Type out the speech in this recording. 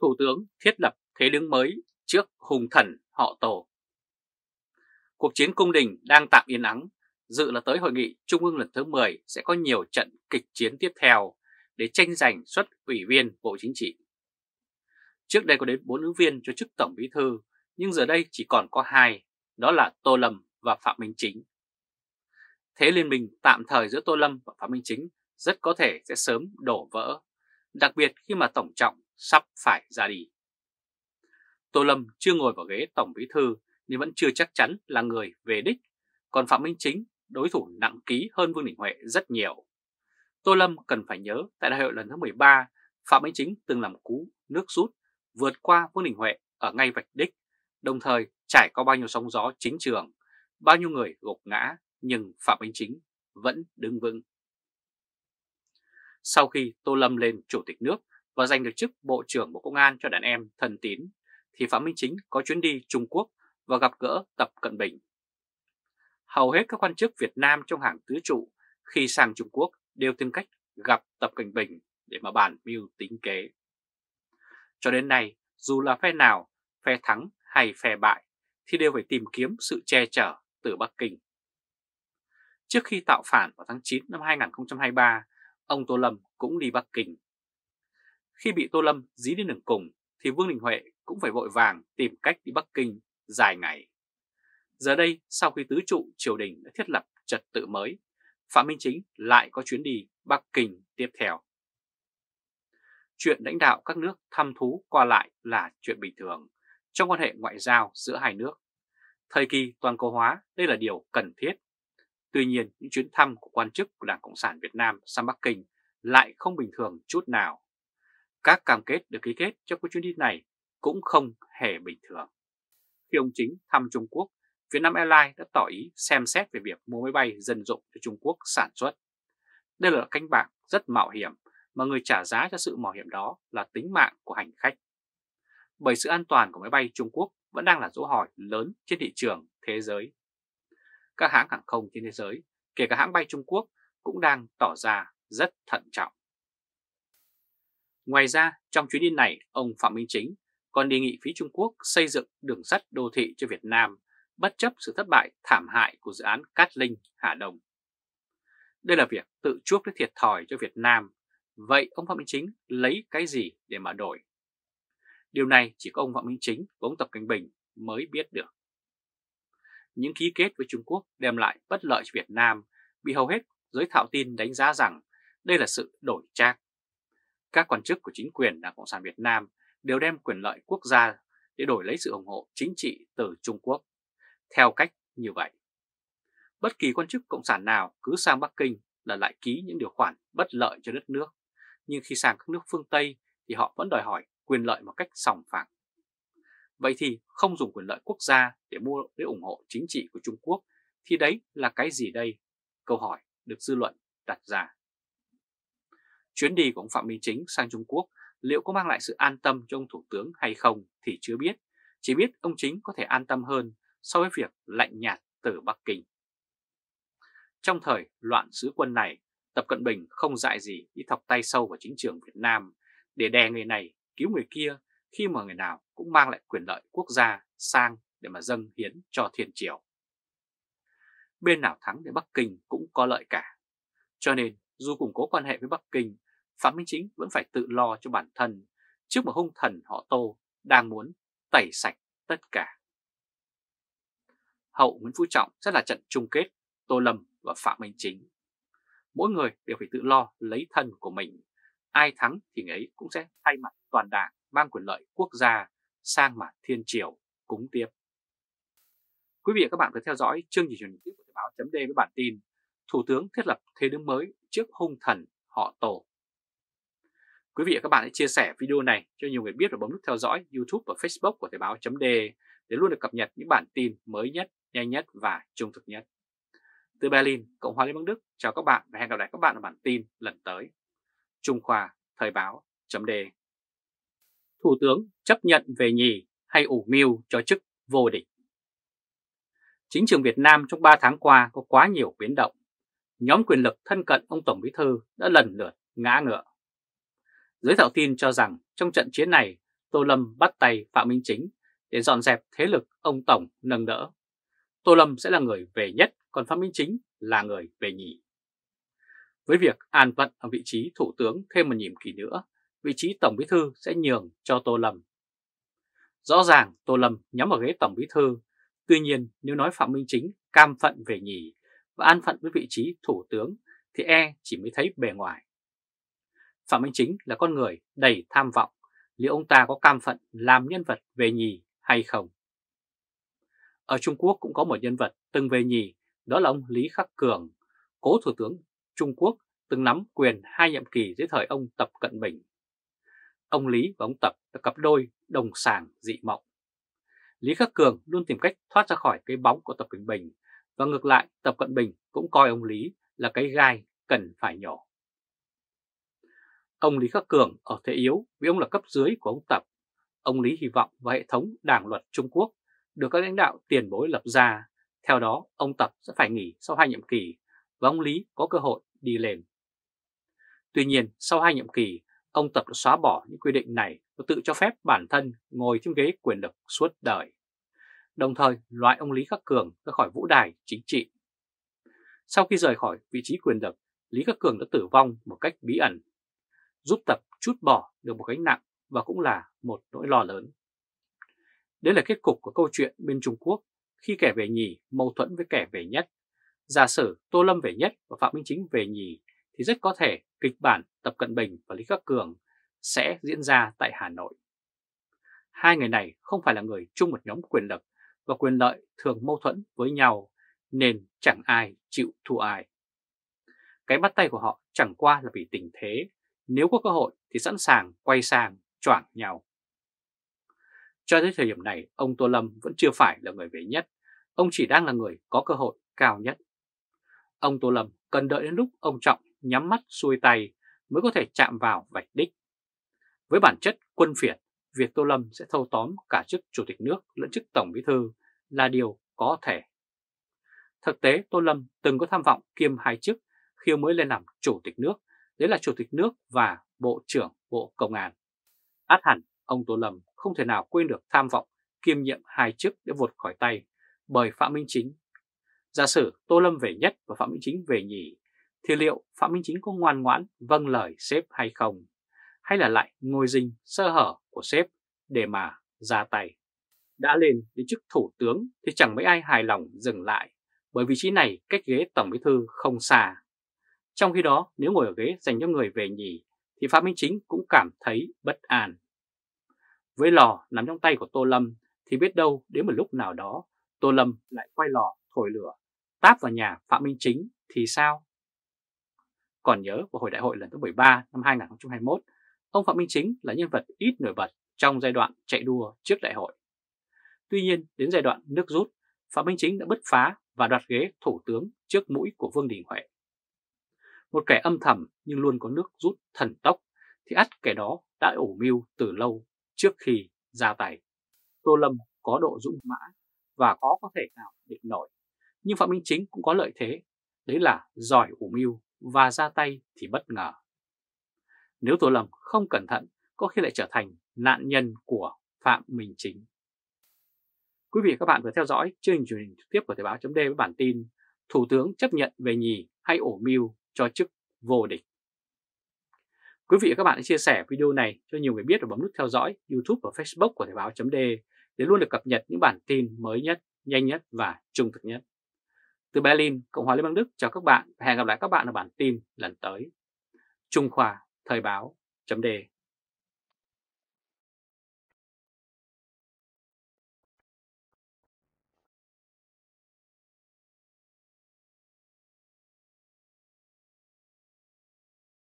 Thủ tướng thiết lập thế đứng mới trước hùng thần họ Tổ. Cuộc chiến cung đình đang tạm yên ắng, dự là tới hội nghị Trung ương lần thứ 10 sẽ có nhiều trận kịch chiến tiếp theo để tranh giành suất ủy viên Bộ Chính trị. Trước đây có đến 4 ứng viên cho chức Tổng Bí thư, nhưng giờ đây chỉ còn có 2, đó là Tô Lâm và Phạm Minh Chính. Thế liên minh tạm thời giữa Tô Lâm và Phạm Minh Chính rất có thể sẽ sớm đổ vỡ, đặc biệt khi mà Tổng Trọng sắp phải ra đi. Tô Lâm chưa ngồi vào ghế Tổng Bí thư nên vẫn chưa chắc chắn là người về đích, còn Phạm Minh Chính đối thủ nặng ký hơn Vương Đình Huệ rất nhiều. Tô Lâm cần phải nhớ tại đại hội lần thứ 13, Phạm Minh Chính từng làm cú nước rút vượt qua Vương Đình Huệ ở ngay vạch đích, đồng thời trải qua bao nhiêu sóng gió chính trường, bao nhiêu người gục ngã nhưng Phạm Minh Chính vẫn đứng vững. Sau khi Tô Lâm lên Chủ tịch nước và giành được chức Bộ trưởng Bộ Công an cho đàn em thân tín, thì Phạm Minh Chính có chuyến đi Trung Quốc và gặp gỡ Tập Cận Bình. Hầu hết các quan chức Việt Nam trong hàng tứ trụ khi sang Trung Quốc đều tìm cách gặp Tập Cận Bình để mà bàn mưu tính kế. Cho đến nay, dù là phe nào, phe thắng hay phe bại, thì đều phải tìm kiếm sự che chở từ Bắc Kinh. Trước khi tạo phản vào tháng 9 năm 2023, ông Tô Lâm cũng đi Bắc Kinh. Khi bị Tô Lâm dí đến đường cùng, thì Vương Đình Huệ cũng phải vội vàng tìm cách đi Bắc Kinh dài ngày. Giờ đây, sau khi tứ trụ triều đình đã thiết lập trật tự mới, Phạm Minh Chính lại có chuyến đi Bắc Kinh tiếp theo. Chuyện lãnh đạo các nước thăm thú qua lại là chuyện bình thường trong quan hệ ngoại giao giữa hai nước. Thời kỳ toàn cầu hóa, đây là điều cần thiết. Tuy nhiên, những chuyến thăm của quan chức của Đảng Cộng sản Việt Nam sang Bắc Kinh lại không bình thường chút nào. Các cam kết được ký kết trong chuyến đi này cũng không hề bình thường. Khi ông Chính thăm Trung Quốc, Vietnam Airlines đã tỏ ý xem xét về việc mua máy bay dân dụng cho Trung Quốc sản xuất. Đây là canh bạc rất mạo hiểm mà người trả giá cho sự mạo hiểm đó là tính mạng của hành khách. Bởi sự an toàn của máy bay Trung Quốc vẫn đang là dấu hỏi lớn trên thị trường thế giới. Các hãng hàng không trên thế giới, kể cả hãng bay Trung Quốc, cũng đang tỏ ra rất thận trọng. Ngoài ra, trong chuyến đi này, ông Phạm Minh Chính còn đề nghị phía Trung Quốc xây dựng đường sắt đô thị cho Việt Nam, bất chấp sự thất bại thảm hại của dự án Cát Linh Hà Đông. Đây là việc tự chuốc lấy thiệt thòi cho Việt Nam. Vậy ông Phạm Minh Chính lấy cái gì để mà đổi? Điều này chỉ có ông Phạm Minh Chính và ông Tập Cận Bình mới biết được. Những ký kết với Trung Quốc đem lại bất lợi cho Việt Nam, bị hầu hết giới thạo tin đánh giá rằng đây là sự đổi trác. Các quan chức của chính quyền Đảng Cộng sản Việt Nam đều đem quyền lợi quốc gia để đổi lấy sự ủng hộ chính trị từ Trung Quốc. Theo cách như vậy, bất kỳ quan chức cộng sản nào cứ sang Bắc Kinh là lại ký những điều khoản bất lợi cho đất nước, nhưng khi sang các nước phương Tây thì họ vẫn đòi hỏi quyền lợi một cách sòng phẳng. Vậy thì không dùng quyền lợi quốc gia để mua để ủng hộ chính trị của Trung Quốc thì đấy là cái gì đây? Câu hỏi được dư luận đặt ra. Chuyến đi của ông Phạm Minh Chính sang Trung Quốc liệu có mang lại sự an tâm cho ông Thủ tướng hay không thì chưa biết, chỉ biết ông Chính có thể an tâm hơn so với việc lạnh nhạt từ Bắc Kinh. Trong thời loạn sứ quân này, Tập Cận Bình không dại gì đi thọc tay sâu vào chính trường Việt Nam để đè người này cứu người kia, khi mà người nào cũng mang lại quyền lợi quốc gia sang để mà dâng hiến cho thiên triều. Bên nào thắng thì Bắc Kinh cũng có lợi cả. Cho nên dù củng cố quan hệ với Bắc Kinh, Phạm Minh Chính vẫn phải tự lo cho bản thân trước một hung thần họ Tô đang muốn tẩy sạch tất cả. Hậu Nguyễn Phú Trọng sẽ là trận chung kết Tô Lâm và Phạm Minh Chính. Mỗi người đều phải tự lo lấy thân của mình. Ai thắng thì người ấy cũng sẽ thay mặt toàn đảng mang quyền lợi quốc gia sang mà thiên triều cúng tiếp. Quý vị và các bạn có theo dõi chương trình truyền hình tiếp của Thời báo.de với bản tin Thủ tướng thiết lập thế đứng mới trước hung thần họ Tổ. Quý vị và các bạn hãy chia sẻ video này cho nhiều người biết và bấm nút theo dõi YouTube và Facebook của Thời báo.de để luôn được cập nhật những bản tin mới nhất, nhanh nhất và trung thực nhất. Từ Berlin, Cộng hòa Liên bang Đức, chào các bạn và hẹn gặp lại các bạn ở bản tin lần tới. Trung Khoa, Thời báo.de. Thủ tướng chấp nhận về nhì hay ủ mưu cho chức vô địch? Chính trường Việt Nam trong 3 tháng qua có quá nhiều biến động. Nhóm quyền lực thân cận ông Tổng Bí thư đã lần lượt ngã ngựa. Giới thạo tin cho rằng trong trận chiến này, Tô Lâm bắt tay Phạm Minh Chính để dọn dẹp thế lực ông Tổng nâng đỡ. Tô Lâm sẽ là người về nhất, còn Phạm Minh Chính là người về nhì. Với việc an phận ở vị trí thủ tướng thêm một nhiệm kỳ nữa, vị trí Tổng Bí Thư sẽ nhường cho Tô Lâm. Rõ ràng Tô Lâm nhắm vào ghế Tổng Bí Thư, tuy nhiên nếu nói Phạm Minh Chính cam phận về nhì và an phận với vị trí thủ tướng thì chỉ mới thấy bề ngoài. Phạm Minh Chính là con người đầy tham vọng, liệu ông ta có cam phận làm nhân vật về nhì hay không? Ở Trung Quốc cũng có một nhân vật từng về nhì, đó là ông Lý Khắc Cường, cố thủ tướng Trung Quốc từng nắm quyền 2 nhiệm kỳ dưới thời ông Tập Cận Bình. Ông Lý và ông Tập là cặp đôi đồng sàng dị mộng. Lý Khắc Cường luôn tìm cách thoát ra khỏi cái bóng của Tập Cận Bình, và ngược lại Tập Cận Bình cũng coi ông Lý là cái gai cần phải nhổ. Ông Lý Khắc Cường ở thế yếu vì ông là cấp dưới của ông Tập. Ông Lý hy vọng vào hệ thống đảng luật Trung Quốc được các lãnh đạo tiền bối lập ra. Theo đó, ông Tập sẽ phải nghỉ sau 2 nhiệm kỳ và ông Lý có cơ hội đi lên. Tuy nhiên, sau 2 nhiệm kỳ, ông Tập đã xóa bỏ những quy định này và tự cho phép bản thân ngồi trên ghế quyền lực suốt đời, đồng thời loại ông Lý Khắc Cường ra khỏi vũ đài chính trị. Sau khi rời khỏi vị trí quyền lực, Lý Khắc Cường đã tử vong một cách bí ẩn, giúp Tập trút bỏ được một gánh nặng và cũng là một nỗi lo lớn. Đấy là kết cục của câu chuyện bên Trung Quốc khi kẻ về nhì mâu thuẫn với kẻ về nhất. Giả sử Tô Lâm về nhất và Phạm Minh Chính về nhì thì rất có thể kịch bản Tập Cận Bình và Lý Khắc Cường sẽ diễn ra tại Hà Nội. Hai người này không phải là người chung một nhóm quyền lực và quyền lợi thường mâu thuẫn với nhau nên chẳng ai chịu thua ai. Cái bắt tay của họ chẳng qua là vì tình thế, nếu có cơ hội thì sẵn sàng quay sang choảng nhau. Cho đến thời điểm này, ông Tô Lâm vẫn chưa phải là người về nhất, ông chỉ đang là người có cơ hội cao nhất. Ông Tô Lâm cần đợi đến lúc ông Trọng nhắm mắt xuôi tay mới có thể chạm vào vạch đích. Với bản chất quân phiệt, việc Tô Lâm sẽ thâu tóm cả chức Chủ tịch nước lẫn chức Tổng Bí Thư là điều có thể. Thực tế, Tô Lâm từng có tham vọng kiêm 2 chức khi mới lên làm Chủ tịch nước, đấy là Chủ tịch nước và Bộ trưởng Bộ Công an. Át hẳn, ông Tô Lâm không thể nào quên được tham vọng kiêm nhiệm 2 chức để vụt khỏi tay bởi Phạm Minh Chính. Giả sử Tô Lâm về nhất và Phạm Minh Chính về nhì, thì liệu Phạm Minh Chính có ngoan ngoãn vâng lời sếp hay không? Hay là lại ngồi rình sơ hở của sếp để mà ra tay? Đã lên đến chức thủ tướng thì chẳng mấy ai hài lòng dừng lại, bởi vị trí này cách ghế Tổng Bí Thư không xa. Trong khi đó, nếu ngồi ở ghế dành cho người về nhì thì Phạm Minh Chính cũng cảm thấy bất an. Với lò nằm trong tay của Tô Lâm thì biết đâu đến một lúc nào đó Tô Lâm lại quay lò thổi lửa, táp vào nhà Phạm Minh Chính thì sao? Còn nhớ vào hồi đại hội lần thứ 13 năm 2021, ông Phạm Minh Chính là nhân vật ít nổi bật trong giai đoạn chạy đua trước đại hội. Tuy nhiên, đến giai đoạn nước rút, Phạm Minh Chính đã bứt phá và đoạt ghế thủ tướng trước mũi của Vương Đình Huệ. Một kẻ âm thầm nhưng luôn có nước rút thần tốc thì ắt kẻ đó đã ủ mưu từ lâu trước khi ra tay. Tô Lâm có độ dũng mã và có thể nào địch nổi, nhưng Phạm Minh Chính cũng có lợi thế, đấy là giỏi ủ mưu và ra tay thì bất ngờ. Nếu Tô Lâm không cẩn thận, có khi lại trở thành nạn nhân của Phạm Minh Chính. Quý vị và các bạn vừa theo dõi chương trình truyền hình trực tiếp của Thời báo.de với bản tin Thủ tướng chấp nhận về nhì hay ổ mưu cho chức vô địch. Quý vị và các bạn hãy chia sẻ video này cho nhiều người biết và bấm nút theo dõi YouTube và Facebook của Thời báo.de để luôn được cập nhật những bản tin mới nhất, nhanh nhất và trung thực nhất. Từ Berlin, Cộng hòa Liên bang Đức chào các bạn và hẹn gặp lại các bạn ở bản tin lần tới. Trung Khoa, Thời báo.de